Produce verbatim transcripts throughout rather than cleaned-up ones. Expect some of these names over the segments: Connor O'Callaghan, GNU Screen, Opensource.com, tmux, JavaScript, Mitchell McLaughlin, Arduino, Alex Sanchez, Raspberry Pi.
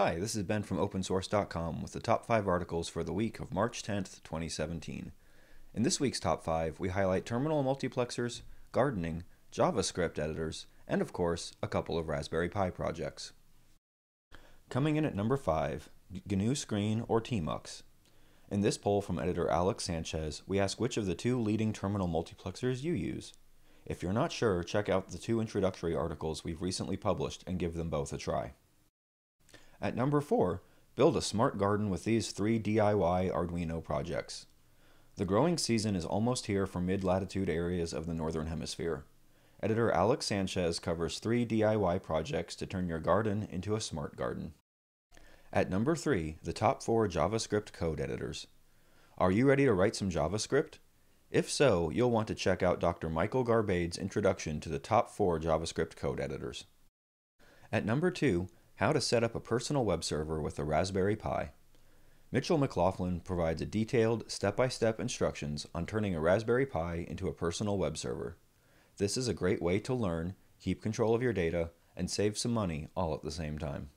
Hi, this is Ben from open source dot com with the top five articles for the week of March tenth, twenty seventeen. In this week's top five, we highlight terminal multiplexers, gardening, JavaScript editors, and of course, a couple of Raspberry Pi projects. Coming in at number five, G N U Screen or tmux. In this poll from editor Alex Sanchez, we ask which of the two leading terminal multiplexers you use. If you're not sure, check out the two introductory articles we've recently published and give them both a try. At number four, build a smart garden with these three D I Y Arduino projects. The growing season is almost here for mid-latitude areas of the Northern Hemisphere. Editor Alex Sanchez covers three D I Y projects to turn your garden into a smart garden. At number three, the top four JavaScript code editors. Are you ready to write some JavaScript? If so, you'll want to check out Doctor Michael Garbade's introduction to the top four JavaScript code editors. At number two, how to set up a personal web server with a Raspberry Pi. Mitchell McLaughlin provides a detailed step-by-step instructions on turning a Raspberry Pi into a personal web server. This is a great way to learn, keep control of your data, and save some money all at the same time.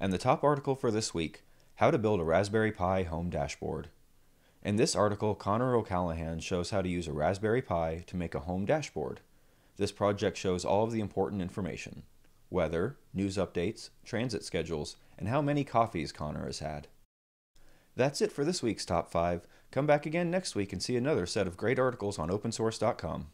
And the top article for this week, how to build a Raspberry Pi home dashboard. In this article, Connor O'Callaghan shows how to use a Raspberry Pi to make a home dashboard. This project shows all of the important information: weather, news updates, transit schedules, and how many coffees Connor has had. That's it for this week's Top five. Come back again next week and see another set of great articles on open source dot com.